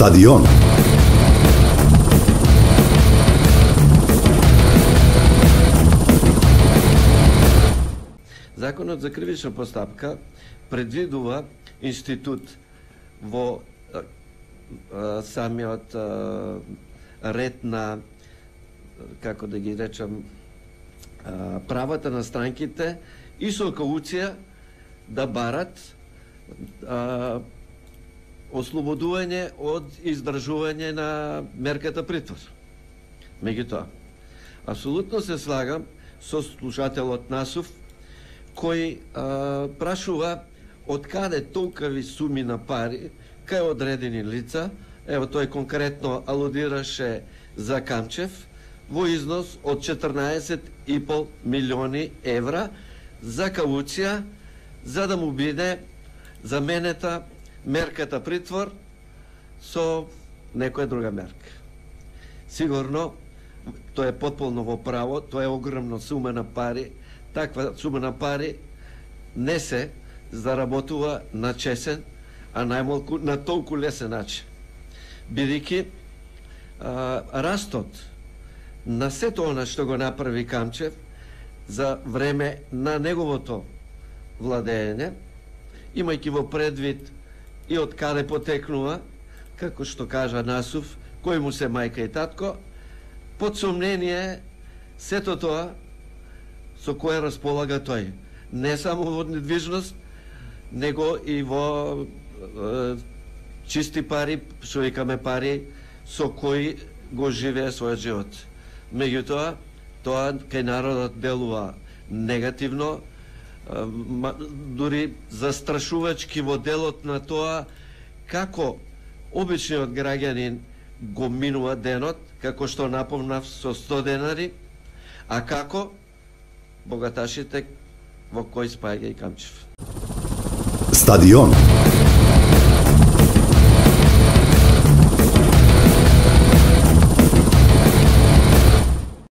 Стадион. Законот за кривична постапка предвидува институт во самиот ред на, како да ги речам, правата на странките и со кауција да барат ослободување од издржување на мерката притвор. Меѓутоа, апсолутно се слагам со слушателот Насов, кој прашува од каде толкави суми на пари кај одредени лица. Ево, тој конкретно алудираше за Камчев во износ од 14,5 милиони евра за кауција, за да му биде заменета мерката притвор со некоја друга мерка. Сигурно, тоа е потполно во право, тоа е огромна сума на пари. Таква сума на пари не се заработува на чесен, а најмалку на толку лесен начин, бидејќи растот на сето она што го направи Камчев за време на неговото владење, имајќи во предвид и од каде потекнува, како што кажа Насов, кој му се мајка и татко, под сомнение сето тоа со кое располага тој, не само во недвижност, него и во чисти пари, што викаме пари, со кои го живее својот живот. Меѓутоа, тоа кај народот делува негативно, дури застрашувачки во делот на тоа како обичниот граѓанин го минува денот, како што напомнав со 100 денари, а како богаташите во кој спаѓа и Камчев. Стадион.